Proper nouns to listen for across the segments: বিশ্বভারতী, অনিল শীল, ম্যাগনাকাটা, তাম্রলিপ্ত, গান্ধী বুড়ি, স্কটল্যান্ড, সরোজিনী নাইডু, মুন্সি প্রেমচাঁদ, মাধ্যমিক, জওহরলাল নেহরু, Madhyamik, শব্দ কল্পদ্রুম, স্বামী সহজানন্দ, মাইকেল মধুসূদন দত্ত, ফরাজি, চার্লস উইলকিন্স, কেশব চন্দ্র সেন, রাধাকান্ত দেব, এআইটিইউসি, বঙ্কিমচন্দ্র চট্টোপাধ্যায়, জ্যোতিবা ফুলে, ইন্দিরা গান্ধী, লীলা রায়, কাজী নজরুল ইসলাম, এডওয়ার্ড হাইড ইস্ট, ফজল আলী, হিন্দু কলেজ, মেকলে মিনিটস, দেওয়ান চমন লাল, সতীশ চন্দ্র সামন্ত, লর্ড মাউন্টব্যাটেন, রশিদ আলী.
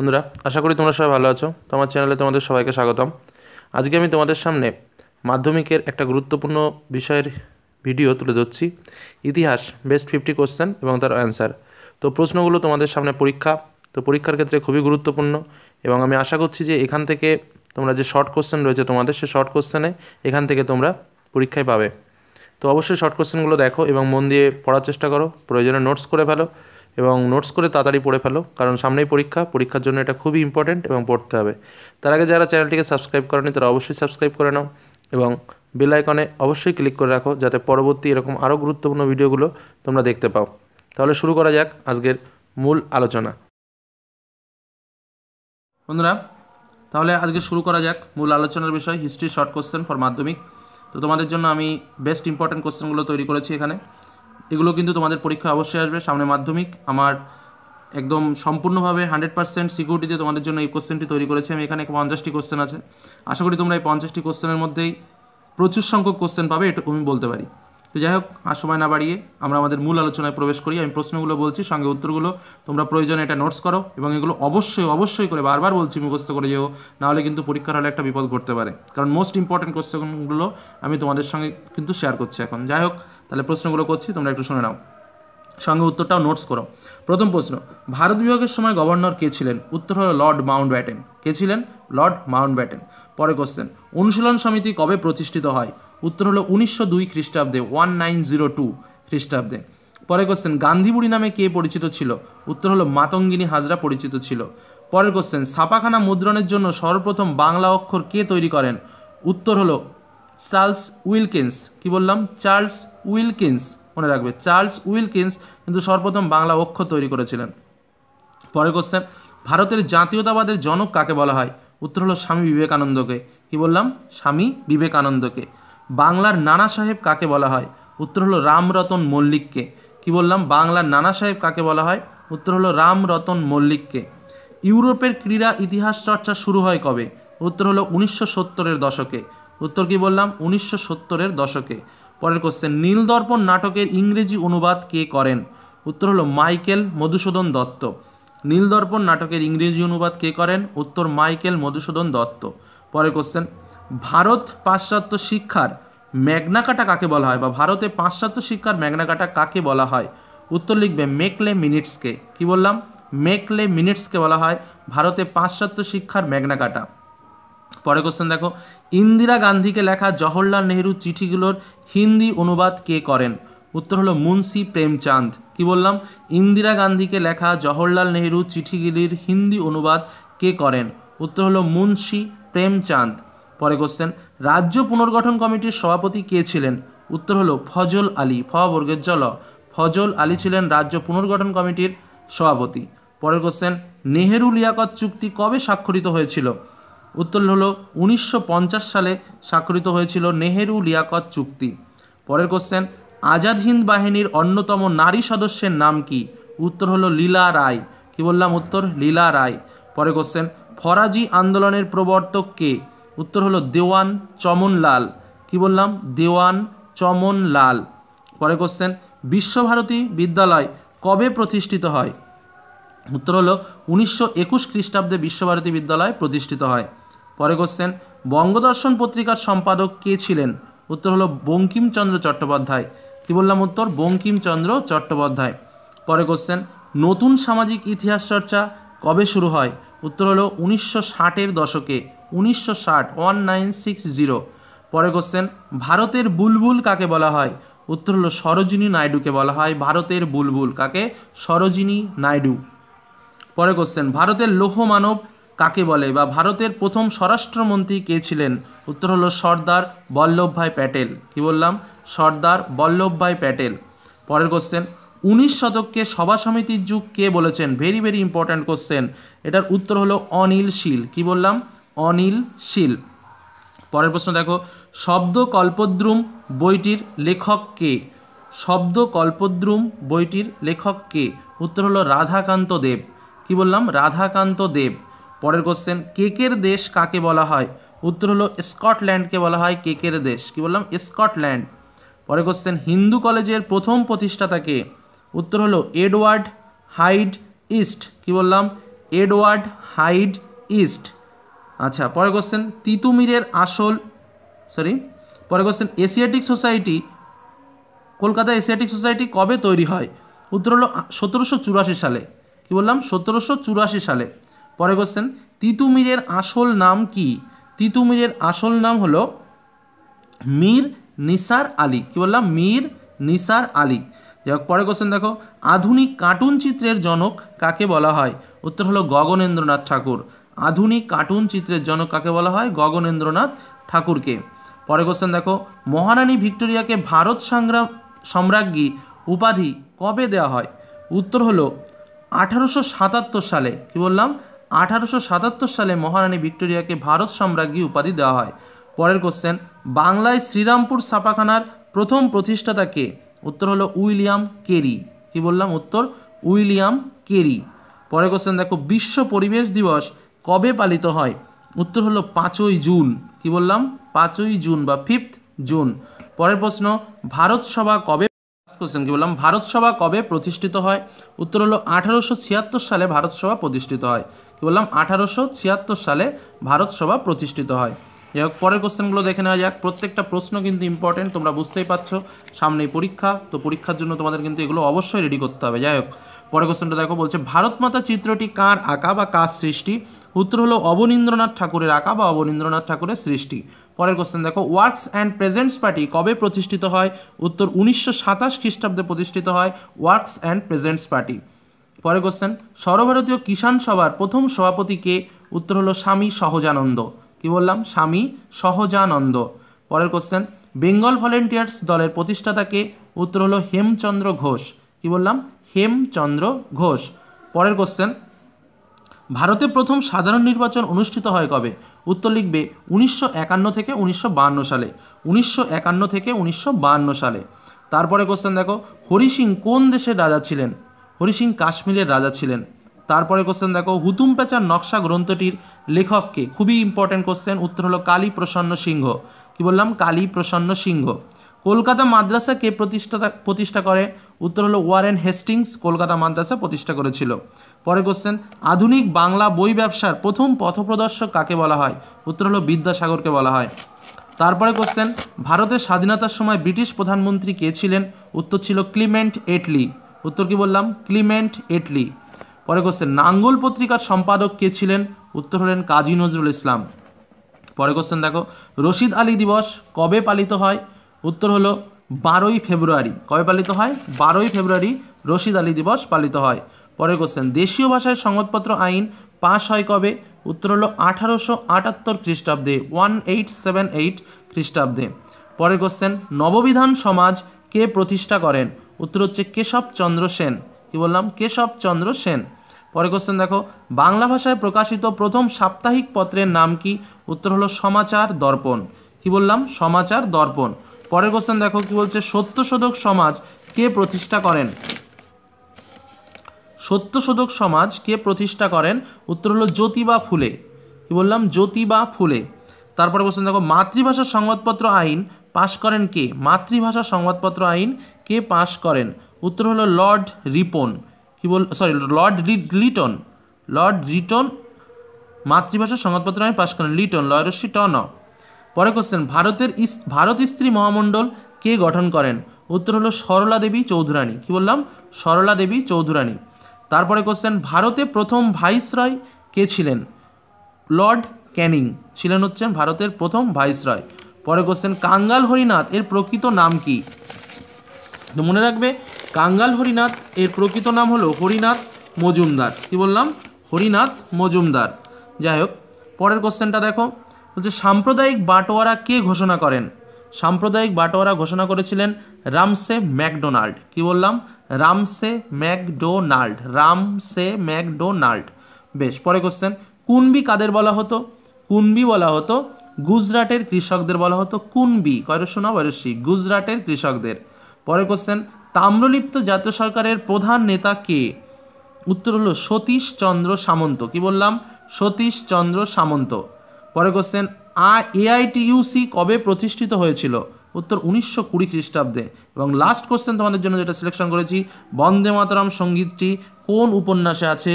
বন্ধুরা আশা করি তোমরা সবাই ভালো আছো। তো আমার চ্যানেলে তোমাদের সবাইকে স্বাগতম। আজকে আমি তোমাদের সামনে মাধ্যমিকের একটা গুরুত্বপূর্ণ বিষয়ের ভিডিও তুলে ধরছি, ইতিহাস বেস্ট 50 কোশ্চেন এবং তার অ্যান্সার। তো প্রশ্নগুলো তোমাদের সামনে পরীক্ষা, তো পরীক্ষার ক্ষেত্রে খুবই গুরুত্বপূর্ণ এবং আমি আশা করছি যে এখান থেকে তোমরা যে শর্ট কোশ্চেন রয়েছে তোমাদের, সেই শর্ট কোশ্চেনে এখান থেকে তোমরা পরীক্ষায় পাবে। তো অবশ্যই শর্ট কোশ্চেনগুলো দেখো এবং মন দিয়ে পড়ার চেষ্টা করো, প্রয়োজনে নোটস করে ফেলো এবং নোটস করে তাড়াতাড়ি পড়ে ফেলো, কারণ সামনেই পরীক্ষা, পরীক্ষার জন্য এটা খুবই ইম্পর্টেন্ট এবং পড়তে হবে। তার আগে যারা চ্যানেলটিকে সাবস্ক্রাইব করেনি তারা অবশ্যই সাবস্ক্রাইব করে নাও এবং বেল আইকনে অবশ্যই ক্লিক করে রাখো যাতে পরবর্তী এরকম আরও গুরুত্বপূর্ণ ভিডিওগুলো তোমরা দেখতে পাও। তাহলে শুরু করা যাক আজকের মূল আলোচনা। বন্ধুরা তাহলে আজকে শুরু করা যাক মূল আলোচনার বিষয়, হিস্ট্রি শর্ট কোশ্চেন ফর মাধ্যমিক। তো তোমাদের জন্য আমি বেস্ট ইম্পর্টেন্ট কোশ্চেনগুলো তৈরি করেছি এখানে, এগুলো কিন্তু তোমাদের পরীক্ষায় অবশ্যই আসবে। সামনে মাধ্যমিক, আমার একদম সম্পূর্ণভাবে 100% সিকিউরিটিতে তোমাদের জন্য এই কোশ্চেনটি তৈরি করেছি আমি। এখানে 50টি কোশ্চেন আছে, আশা করি তোমরা এই 50টি কোশ্চেনের মধ্যেই প্রচুর সংখ্যক কোশ্চেন পাবে, এটা আমি বলতে পারি। তো যাই হোক, আর সময় না বাড়িয়ে আমরা আমাদের মূল আলোচনায় প্রবেশ করি। আমি প্রশ্নগুলো বলছি, সঙ্গে উত্তরগুলো, তোমরা প্রয়োজনে এটা নোটস করো এবং এগুলো অবশ্যই অবশ্যই করে, বারবার বলছি, মুখস্থ করে যেও, নাহলে কিন্তু পরীক্ষার হলে একটা বিপদ ঘটতে পারে, কারণ মোস্ট ইম্পর্টেন্ট কোশ্চেনগুলো আমি তোমাদের সঙ্গে কিন্তু শেয়ার করছি এখন। যাই হোক, তাহলে প্রশ্নগুলো করছি, তোমরা একটু শুনে নাও, সঙ্গে উত্তরটাও নোটস করো। প্রথম প্রশ্ন, ভারত বিভাগের সময় গভর্নর কে ছিলেন? উত্তর হলো লর্ড মাউন্টব্যাটেন। কে ছিলেন? লর্ড মাউন্টব্যাটেন। পরের কোশ্চেন, অনুশীলন সমিতি কবে প্রতিষ্ঠিত হয়? উত্তর হলো 1902 খ্রিস্টাব্দে, 1902 খ্রিস্টাব্দে। পরের কোশ্চেন, গান্ধী বুড়ি নামে কে পরিচিত ছিল? উত্তর হলো মাতঙ্গিনী হাজরা পরিচিত ছিল। পরের কোশ্চেন, ছাপাখানা মুদ্রণের জন্য সর্বপ্রথম বাংলা অক্ষর কে তৈরি করেন? উত্তর হলো চার্লস উইলকিন্স। কি বললাম? চার্লস উইলকিন্স, মনে রাখবে। চার্লস উইলকিন্স কিন্তু সর্বপ্রথম বাংলা অক্ষর তৈরি করেছিলেন। পরের কোশ্চেন, ভারতের জাতীয়তাবাদের জনক কাকে বলা হয়? উত্তর হলো স্বামী বিবেকানন্দকে। কি বললাম? স্বামী বিবেকানন্দকে। বাংলার নানা সাহেব কাকে বলা হয়? উত্তর হলো রামরতন মল্লিককে। কি বললাম? বাংলার নানা সাহেব কাকে বলা হয়? উত্তর হলো রামরতন মল্লিককে। ইউরোপের ক্রীড়া ইতিহাস চর্চা শুরু হয় কবে? উত্তর হলো 1970-এর দশকে। উত্তর কি বললাম? 1970-এর দশকে। পরের কোশ্চেন, নীলদর্পণ নাটকের ইংরেজি অনুবাদ কে করেন? উত্তর হলো মাইকেল মধুসূদন দত্ত। নীলদর্পণ নাটকের ইংরেজি অনুবাদ কে করেন? উত্তর মাইকেল মধুসূদন দত্ত। পরের কোশ্চেন, ভারত পাশ্চাত্য শিক্ষার ম্যাগনাকাটা কাকে বলা হয়? বা ভারতে পাশ্চাত্য শিক্ষার ম্যাগনাকাটা কাকে বলা হয়? উত্তর লিখবে মেকলে মিনিটসকে। কি বললাম? মেকলে মিনিটসকে বলা হয় ভারতে পাশ্চাত্য শিক্ষার ম্যাগনাকাটা। পরের কোশ্চেন দেখো, ইন্দিরা গান্ধীকে লেখা জওহরলাল নেহরু চিঠিগুলোর হিন্দি অনুবাদ কে করেন? উত্তর হলো মুন্সি প্রেমচাঁদ। কি বললাম? ইন্দিরা গান্ধীকে লেখা জওহরলাল নেহরু চিঠিগুলির হিন্দি অনুবাদ কে করেন? উত্তর হলো মুন্সি প্রেমচাঁদ। পরে কোশ্চেন, রাজ্য পুনর্গঠন কমিটির সভাপতি কে ছিলেন? উত্তর হলো ফজল আলী। ফ বর্গের জল, ফজল আলী ছিলেন রাজ্য পুনর্গঠন কমিটির সভাপতি। পরের কোশ্চেন, নেহেরু লিয়াকত চুক্তি কবে স্বাক্ষরিত হয়েছিল? উত্তর হলো 1950 সালে স্বাক্ষরিত হয়েছিল নেহেরু লিয়াকত চুক্তি। পরের কোশ্চেন, আজাদ হিন্দ বাহিনীর অন্যতম নারী সদস্যের নাম কি? উত্তর হলো লীলা রায়। কি বললাম? উত্তর লীলা রায়। পরের কোশ্চেন, ফরাজি আন্দোলনের প্রবর্তক কে? উত্তর হলো দেওয়ান চমন লাল। কি বললাম? দেওয়ান চমন লাল। পরের কোশ্চেন, বিশ্বভারতী বিদ্যালয় কবে প্রতিষ্ঠিত হয়? উত্তর হলো 1921 খ্রিস্টাব্দে বিশ্বভারতী বিদ্যালয় প্রতিষ্ঠিত হয়। পরের কোশ্চেন, বঙ্গদর্শন পত্রিকার সম্পাদক কে ছিলেন? উত্তর হলো বঙ্কিমচন্দ্র চট্টোপাধ্যায়। কি বললাম? উত্তর বঙ্কিমচন্দ্র চট্টোপাধ্যায়। পরের কোশ্চেন, নতুন সামাজিক ইতিহাস চর্চা কবে শুরু হয়? উত্তর হলো 1960-এর দশকে, 1960, 1960। পরের কোশ্চেন, ভারতের বুলবুল কাকে বলা হয়? উত্তর হলো সরোজিনী নাইডুকে বলা হয় ভারতের বুলবুল। কাকে? সরোজিনী নাইডু। পরের কোশ্চেন, ভারতের লৌহ মানব কাকে বলে? বা ভারতের প্রথম স্বরাষ্ট্রমন্ত্রী কে ছিলেন? উত্তর হলো সর্দার বল্লভভাই প্যাটেল। কি বললাম? সর্দার বল্লভভাই প্যাটেল। পরের কোশ্চেন, 19 শতককে সভা সমিতির যুগ কে বলেছেন? Very very important question. এটার উত্তর হলো অনিল শীল। কি বললাম? অনিল শীল। পরের প্রশ্ন দেখো, শব্দ কল্পদ্রুম বইটির লেখক কে? শব্দ কল্পদ্রুম বইটির লেখক কে? উত্তর হলো রাধাকান্ত দেব। কি বললাম? রাধাকান্ত দেব। পরের কোশ্চেন, কেকের দেশ কাকে বলা হয়? উত্তর হলো স্কটল্যান্ডকে বলা হয় কেকের দেশ। কি বললাম? স্কটল্যান্ড। পরের কোশ্চেন, হিন্দু কলেজের প্রথম প্রতিষ্ঠাতা কে? উত্তর হলো এডওয়ার্ড হাইড ইস্ট। কি বললাম? Edward Hyde East. अच्छा पर क्वेश्चन तीतुमीर आसल सरि पर question Asiatic Society Calcutta Asiatic Society कब तैरी है उत्तर हलो 1784 साले कि बोललाम 1784 साले। पर क्वेश्चन तीतुमीर आसल नाम कि तीतुमीर आसल नाम हलो मीर निसार आली कि बोललाम मीर निसार आली। पर क्वेश्चन देखो आधुनिक कार्टून चित्रेर जनक काके बला है उत्तर हलो गगनेंद्रनाथ ठाकुर। आधुनिक कार्टून चित्रेर जनक काके बला है गगनेंद्रनाथ ठाकुर के। पर क्वेश्चन देखो महारानी भिक्टोरिया के भारत संग्राम सम्राज्ञी उपाधि कब देया है उत्तर हलो 1877 साले कि बोललाम 1877 साले महारानी भिक्टोरिया के भारत सम्राज्ञी उपाधि देया है। परेर क्वेश्चन बांग्लाय श्रीरामपुर छापाखानार प्रथम प्रतिष्ठाता के उत्तर हलो उइलियाम केरी कि बोललाम उत्तर उइलियाम केरी। परेर क्वेश्चन देखो विश्व परिवेश दिवस कब पालित है उत्तर हलो 5 जून कि बोललाम 5 जून बा 5 जून। परेर प्रश्न भारत सभा कब क्वेश्चन कि बोललाम भारत सभा कब प्रतिष्ठित है उत्तर हलो 1876 साले भारत सभा प्रतिष्ठित है कि बोललाम 1876 साले भारत सभा प्रतिष्ठित है। যাক পরের কোশ্চেনগুলো দেখে নেওয়া যাক। প্রত্যেকটা প্রশ্ন কিন্তু ইম্পর্টেন্ট, তোমরা বুঝতেই পারছো সামনেই পরীক্ষা, তো পরীক্ষার জন্য তোমাদের কিন্তু এগুলো অবশ্যই রেডি করতে হবে। যাই হোক পরের কোশ্চেনটা দেখো বলছে ভারতমাতা চিত্রটি কার আঁকা বা কার সৃষ্টি উত্তর হলো অবনীন্দ্রনাথ ঠাকুরের আঁকা বা অবনীন্দ্রনাথ ঠাকুরের সৃষ্টি। পরের কোশ্চেন দেখো ওয়ার্কস অ্যান্ড প্রেজেন্টস পার্টি কবে প্রতিষ্ঠিত হয় উত্তর 1927 খ্রিস্টাব্দে প্রতিষ্ঠিত হয় ওয়ার্কস অ্যান্ড প্রেজেন্টস পার্টি। পরের কোশ্চেন সর্বভারতীয় কিষাণ সভার প্রথম সভাপতি কে উত্তর হলো স্বামী সহজানন্দ कि बोललाम स्वामी सहजानंद। परेर क्वेश्चन बेंगल भलेंटियार्स दलेर प्रतिष्ठाता के उत्तर हलो हेमचंद्र घोष कि बोललाम हेमचंद्र घोष। परेर क्वेश्चन भारते प्रथम साधारण निर्वाचन अनुष्ठित हय कबे उत्तर लिखबे 1951 थेके 1952 साले 1951 थेके 1952 साले। तारपरे क्वेश्चन देखो हरि सिंह कोन देशेर राजा छिलेन हरि सिंह काश्मीरेर राजा छिलेन। तारपरे क्वेश्चन देखो हुतुम पेचार नक्शा ग्रंथटिर लेखक के खुबी इम्पोर्टेंट क्वेश्चन उत्तर हलो कालीप्रसन्न सिंह कि बोललाम कालीप्रसन्न सिंह। कलकाता मद्रासा के प्रतिष्ठा करे उत्तर हलो वारेन हेस्टिंग्स कलकाता मद्रासा प्रतिष्ठा करेछिलो। परेर क्वेश्चन आधुनिक बांगला बई व्यवसार प्रथम पथप्रदर्शक काके बला हय उत्तर हलो विद्यासागर के बला हय। तारपरे क्वेश्चन भारतेर स्वाधीनतार समय ब्रिटिश प्रधानमंत्री के छिलेन उत्तर छिलो क्लिमेंट एटली उत्तर कि बोललाम क्लिमेंट एटली। পরের কোশ্চেন নাঙ্গল পত্রিকার সম্পাদক কে ছিলেন উত্তর হলেন কাজী নজরুল ইসলাম। পরের কোশ্চেন দেখো রশিদ আলী দিবস কবে পালিত হয় উত্তর হলো 12 ফেব্রুয়ারি কবে পালিত হয় 12 ফেব্রুয়ারি রশিদ আলী দিবস পালিত হয়। পরের কোশ্চেন দেশীয় ভাষায় সংবাদপত্র আইন পাশ হয় কবে উত্তর হলো 1878 খ্রিস্টাব্দে 1878 খ্রিস্টাব্দে। পরের কোশ্চেন নববিধান সমাজ কে প্রতিষ্ঠা করেন উত্তর হচ্ছে কেশব চন্দ্র সেন কি বললাম কেশব চন্দ্র সেন। পরের কোশ্চেন দেখো বাংলা ভাষায় প্রকাশিত প্রথম সাপ্তাহিক পত্রের নাম কি উত্তর হলো সমাচার দর্পণ কি বললাম সমাচার দর্পণ। পরের কোশ্চেন দেখো কি বলছে সত্যশোধক সমাজ কে প্রতিষ্ঠা করেন সত্যশোধক সমাজ কে প্রতিষ্ঠা করেন উত্তর হলো জ্যোতিবা ফুলে কি বললাম জ্যোতিবা ফুলে। তারপরে কোশ্চেন দেখো মাতৃভাষা সংবাদপত্র আইন পাশ করেন কে মাতৃভাষা সংবাদপত্র আইন কে পাশ করেন उत्तर हलो लॉर्ड रिपोन कि sorry Lord Lytton Lord Lytton मातृभाषा संवादपत्र में पास करें लिटन लॉयरसी टन। पर क्वेश्चन भारत स्त्री महामंडल के गठन करें उत्तर हलो सरला देवी चौधुरानी कि बोललाम सरला देवी चौधुरानी। तारपरे क्वेश्चन भारते प्रथम भाइसरय के छिलेन लॉर्ड कैनिंग छिलेन होच्छे भारतेर प्रथम भाइसरय। पर क्वेश्चन कांगाल हरिनाथ एर प्रकृत नाम कि तो मने राखबे कांगाल हरिनाथ एर प्रकृत नाम हलो हरिनाथ मजुमदार कि बोललाम हरिनाथ मजुमदार। जाय होक परेर कोश्चेनटा देखो बोलछे साम्प्रदायिक बाटोयारा के घोषणा करें साम्प्रदायिक बाटोयारा घोषणा करेछिलेन रामसे मैकडोनाल्ड कि बोललाम रामसे मैकडोनाल्ड रामसे मैकडोनाल्ड। बेश परेर कोश्चेन कुणबी कादेर बला हतो कुणबी बला हतो गुजरातेर कृषकदेर बला हतो कुणबी कयरशोना बरशी गुजरातेर कृषकदेर। পরের কোশ্চেন তাম্রলিপ্ত জাতীয় সরকারের প্রধান নেতা কে উত্তর হলো সতীশ চন্দ্র সামন্ত কি বললাম সতীশ চন্দ্র সামন্ত। পরের কোশ্চেন এআইটিইউসি কবে প্রতিষ্ঠিত হয়েছিল উত্তর 1920 খ্রিস্টাব্দে। এবং লাস্ট কোশ্চেন তোমাদের জন্য যেটা সিলেকশন করেছি বন্দে মাতরম সঙ্গীতটি কোন উপন্যাসে আছে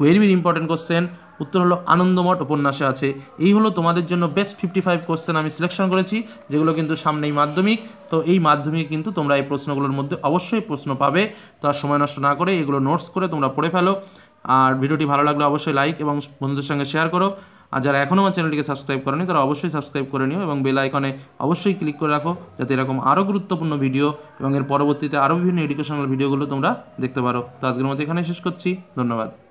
वेरि वेरि इम्पोर्टेंट कोश्चेन उत्तर हलो आनंदमठ उपन्यासे आछे। एई हलो तोमादेर जोन्नो बेस्ट 55 कोश्चेन आमि सिलेक्शन करेछि जेगुलो किन्तु सामनेई माध्यमिक, तो एई माध्यमिके किन्तु तोमरा एई प्रश्नगुलोर मध्ये अवश्यई प्रश्न पाबे। तो आर समय नष्ट ना करे एगुलो नोट्स करे तोमरा पढ़े फेलो। आर भिडियोटी भालो लागले अवश्यई लाइक एबं बन्धुदेर संगे शेयर करो। आर जारा एखोनो आमार चैनलटिके सबस्क्राइब करेनि तारा अवश्यई सबस्क्राइब करे निओ एबं बेल आइकने अवश्यई क्लिक करे राखो जाते एरकम आरो गुरुत्वपूर्ण भिडियो एबं एर परवर्तीते आरो बिभिन्न एडुकेशनल भिडियोगुलो तोमरा देखते पारो। तो आजकेर मतो एखानेई शेष करछि। धन्यवाद।